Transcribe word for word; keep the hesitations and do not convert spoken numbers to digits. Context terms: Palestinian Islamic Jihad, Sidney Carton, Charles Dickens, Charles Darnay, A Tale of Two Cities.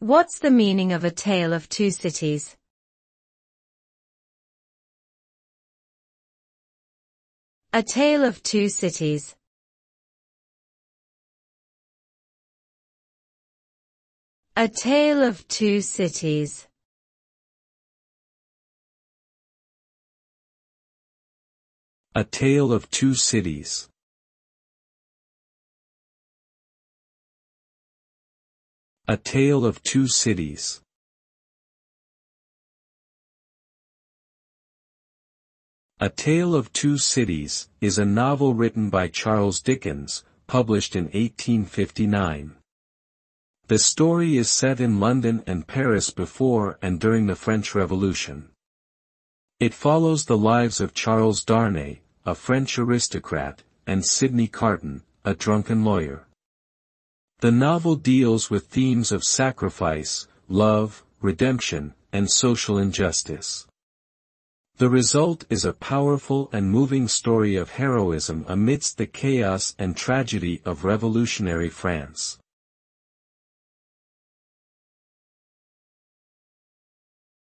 What's the meaning of A Tale of Two Cities? A Tale of Two Cities. A Tale of Two Cities. A Tale of Two Cities. A Tale of Two Cities. A Tale of Two Cities is a novel written by Charles Dickens, published in eighteen fifty-nine. The story is set in London and Paris before and during the French Revolution. It follows the lives of Charles Darnay, a French aristocrat, and Sidney Carton, a drunken lawyer. The novel deals with themes of sacrifice, love, redemption, and social injustice. The result is a powerful and moving story of heroism amidst the chaos and tragedy of revolutionary France.